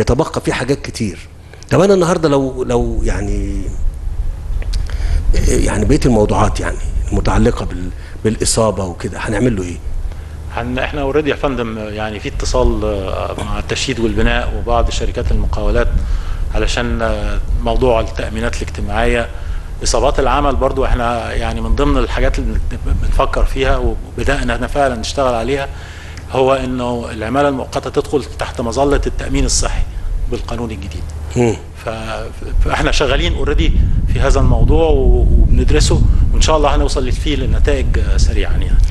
يتبقى فيه حاجات كتير. طب انا النهارده لو يعني بقيه الموضوعات يعني المتعلقه بالاصابه وكده هنعمل له ايه؟ احنا اوريدي يا فندم يعني في اتصال مع التشييد والبناء وبعض شركات المقاولات علشان موضوع التامينات الاجتماعيه، اصابات العمل برضو احنا يعني من ضمن الحاجات اللي بنفكر فيها وبدانا فعلا نشتغل عليها هو انه العماله المؤقته تدخل تحت مظله التامين الصحي بالقانون الجديد. فاحنا شغالين اوريدي في هذا الموضوع وبندرسه وان شاء الله هنوصل فيه لنتائج سريعا يعني.